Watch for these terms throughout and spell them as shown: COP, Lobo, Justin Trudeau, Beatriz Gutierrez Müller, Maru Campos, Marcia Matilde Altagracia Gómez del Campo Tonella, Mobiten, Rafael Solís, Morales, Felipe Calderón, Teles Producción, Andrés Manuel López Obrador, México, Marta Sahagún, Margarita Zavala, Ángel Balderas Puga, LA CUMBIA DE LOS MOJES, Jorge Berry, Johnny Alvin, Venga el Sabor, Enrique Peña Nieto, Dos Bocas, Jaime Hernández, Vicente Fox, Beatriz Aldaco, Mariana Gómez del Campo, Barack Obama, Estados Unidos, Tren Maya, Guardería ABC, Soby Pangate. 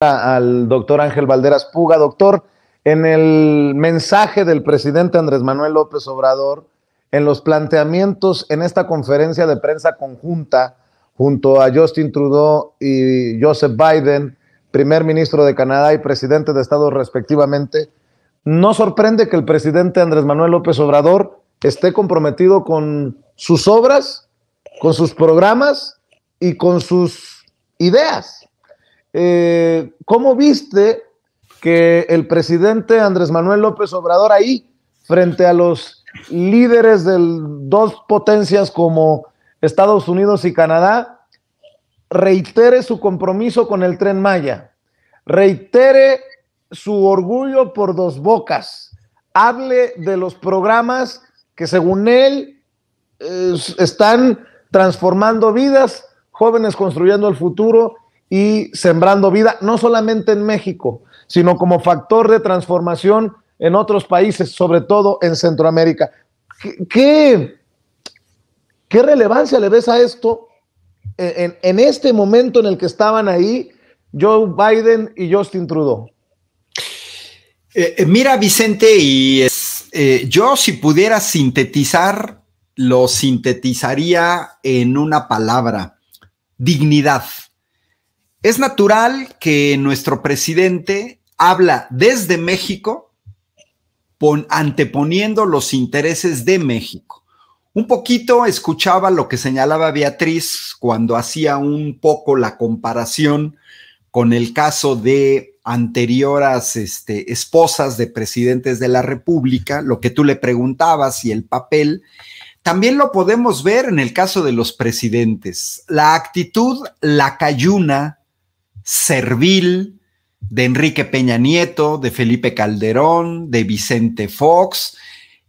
Al doctor Ángel Balderas Puga. Doctor, en el mensaje del presidente Andrés Manuel López Obrador, en los planteamientos en esta conferencia de prensa conjunta junto a Justin Trudeau y Joseph Biden, primer ministro de Canadá y presidente de Estados respectivamente, ¿no sorprende que el presidente Andrés Manuel López Obrador esté comprometido con sus obras, con sus programas y con sus ideas? ¿Cómo viste que el presidente Andrés Manuel López Obrador ahí, frente a los líderes de dos potencias como Estados Unidos y Canadá, reitere su compromiso con el Tren Maya, reitere su orgullo por Dos Bocas, hable de los programas que según él están transformando vidas, jóvenes construyendo el futuro y sembrando vida, no solamente en México, sino como factor de transformación en otros países, sobre todo en Centroamérica? ¿Qué relevancia le ves a esto en este momento en el que estaban ahí Joe Biden y Justin Trudeau? Mira, Vicente, yo si pudiera sintetizar, lo sintetizaría en una palabra: dignidad. Es natural que nuestro presidente habla desde México, anteponiendo los intereses de México. Un poquito escuchaba lo que señalaba Beatriz cuando hacía un poco la comparación con el caso de anteriores esposas de presidentes de la República, lo que tú le preguntabas y el papel. También lo podemos ver en el caso de los presidentes. La actitud lacayuna, servil, de Enrique Peña Nieto, de Felipe Calderón, de Vicente Fox,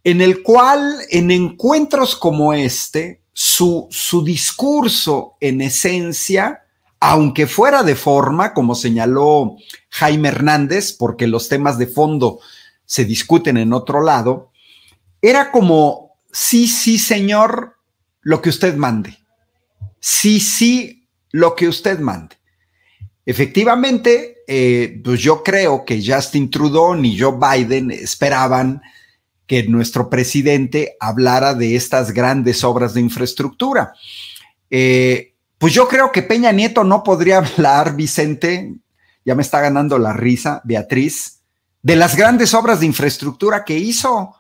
en el cual en encuentros como este, su discurso en esencia, aunque fuera de forma, como señaló Jaime Hernández, porque los temas de fondo se discuten en otro lado, era como: sí, sí, señor, lo que usted mande. Sí, sí, lo que usted mande. Efectivamente, pues yo creo que Justin Trudeau ni Joe Biden esperaban que nuestro presidente hablara de estas grandes obras de infraestructura. Pues yo creo que Peña Nieto no podría hablar, Vicente, ya me está ganando la risa, Beatriz, de las grandes obras de infraestructura que hizo.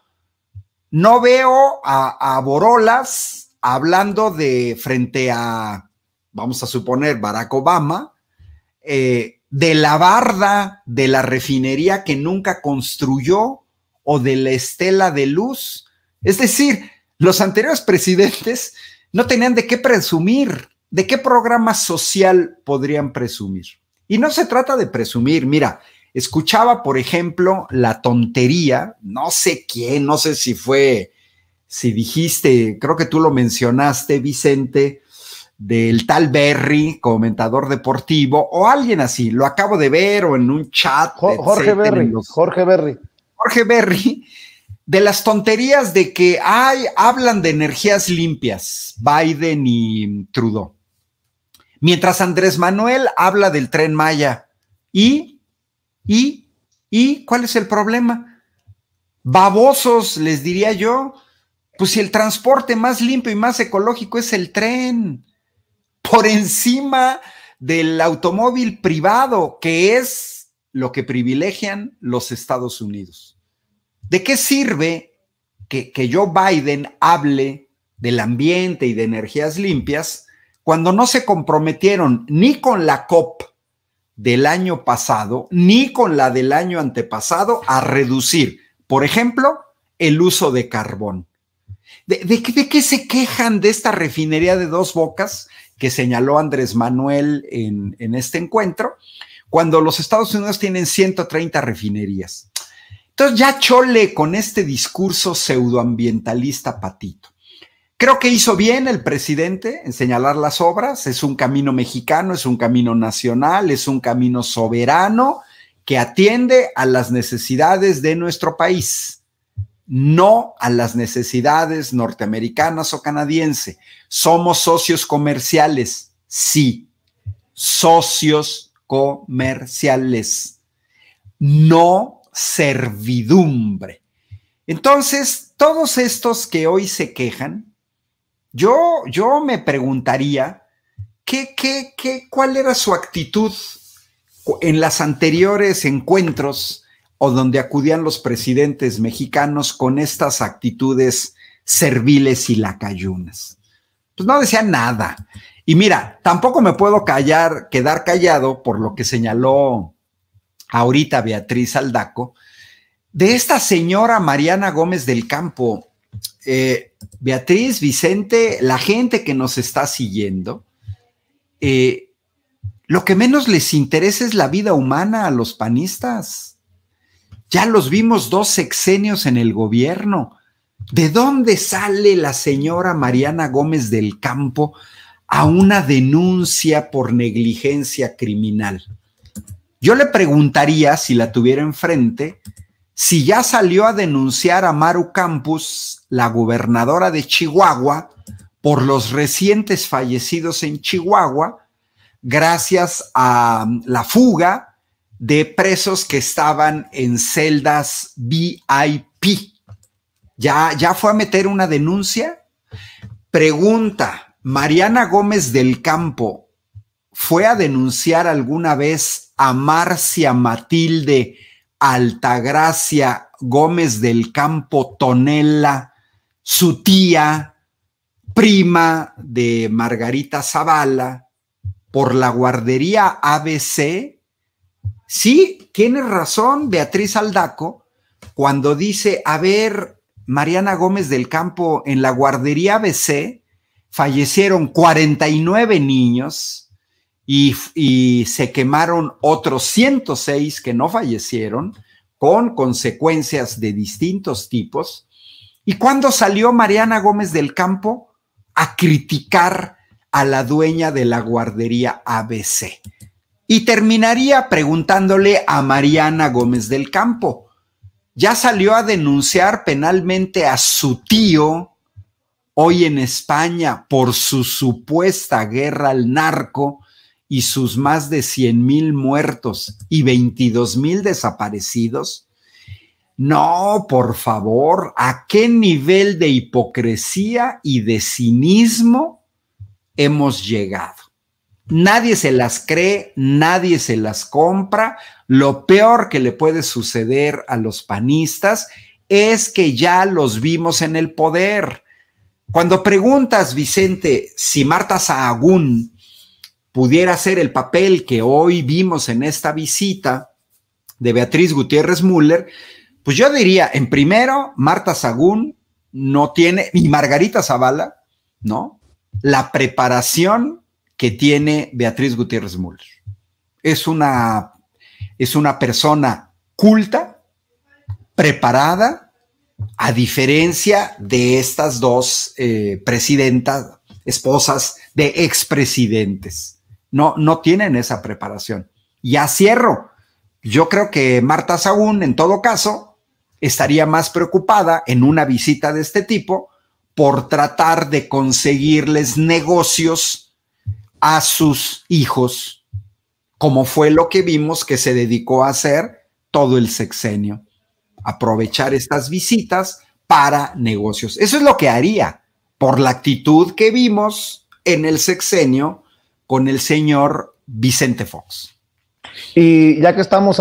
No veo a Borolas hablando de frente a, vamos a suponer, Barack Obama, de la barda de la refinería que nunca construyó o de la estela de luz. Es decir, los anteriores presidentes no tenían de qué presumir, de qué programa social podrían presumir. Y no se trata de presumir. Mira, escuchaba, por ejemplo, la tontería, no sé quién, no sé si fue, si dijiste, creo que tú lo mencionaste, Vicente, del tal Berry, comentador deportivo, o alguien así, lo acabo de ver, o en un chat. Jorge Berry, de las tonterías de que hablan de energías limpias, Biden y Trudeau. Mientras Andrés Manuel habla del Tren Maya. ¿Y cuál es el problema? Babosos, les diría yo, pues si el transporte más limpio y más ecológico es el tren, por encima del automóvil privado, que es lo que privilegian los Estados Unidos. ¿De qué sirve que Joe Biden hable del ambiente y de energías limpias cuando no se comprometieron ni con la COP del año pasado, ni con la del año antepasado a reducir, por ejemplo, el uso de carbón? ¿De qué se quejan de esta refinería de Dos Bocas que señaló Andrés Manuel en este encuentro, cuando los Estados Unidos tienen 130 refinerías? Entonces ya chole con este discurso pseudoambientalista patito. Creo que hizo bien el presidente en señalar las obras. Es un camino mexicano, es un camino nacional, es un camino soberano que atiende a las necesidades de nuestro país, no a las necesidades norteamericanas o canadiense. Somos socios comerciales, sí, socios comerciales, no servidumbre. Entonces, todos estos que hoy se quejan, yo me preguntaría cuál era su actitud en los anteriores encuentros o donde acudían los presidentes mexicanos con estas actitudes serviles y lacayunas. Pues no decían nada. Y mira, tampoco me puedo quedar callado por lo que señaló ahorita Beatriz Aldaco de esta señora Mariana Gómez del Campo. Beatriz, Vicente, la gente que nos está siguiendo, lo que menos les interesa es la vida humana a los panistas. Ya los vimos 2 sexenios en el gobierno. ¿De dónde sale la señora Mariana Gómez del Campo a una denuncia por negligencia criminal? Yo le preguntaría, si la tuviera enfrente, si ya salió a denunciar a Maru Campos, la gobernadora de Chihuahua, por los recientes fallecidos en Chihuahua, gracias a la fuga de presos que estaban en celdas VIP. ¿Ya fue a meter una denuncia? Pregunta, ¿Mariana Gómez del Campo fue a denunciar alguna vez a Marcia Matilde Altagracia Gómez del Campo Tonella, su tía, prima de Margarita Zavala, por la guardería ABC? Sí, tiene razón Beatriz Aldaco cuando dice, a ver, Mariana Gómez del Campo, en la guardería ABC fallecieron 49 niños y se quemaron otros 106 que no fallecieron, con consecuencias de distintos tipos. ¿Y cuándo salió Mariana Gómez del Campo a criticar a la dueña de la guardería ABC? Y terminaría preguntándole a Mariana Gómez del Campo, ya salió a denunciar penalmente a su tío, hoy en España, por su supuesta guerra al narco y sus más de 100,000 muertos y 22,000 desaparecidos. No, por favor, ¿a qué nivel de hipocresía y de cinismo hemos llegado? Nadie se las cree, nadie se las compra. Lo peor que le puede suceder a los panistas es que ya los vimos en el poder. Cuando preguntas, Vicente, si Marta Sahagún pudiera hacer el papel que hoy vimos en esta visita de Beatriz Gutierrez Müller, pues yo diría, en primero, Marta Sahagún no tiene, y Margarita Zavala, ¿no?, la preparación que tiene Beatriz Gutierrez Müller. Es una persona culta, preparada, a diferencia de estas dos presidentas, esposas de expresidentes. No tienen esa preparación. Ya cierro. Yo creo que Marta Sahagún, en todo caso, estaría más preocupada en una visita de este tipo por tratar de conseguirles negocios a sus hijos, como fue lo que vimos que se dedicó a hacer todo el sexenio, aprovechar estas visitas para negocios. Eso es lo que haría, por la actitud que vimos en el sexenio con el señor Vicente Fox. Y ya que estamos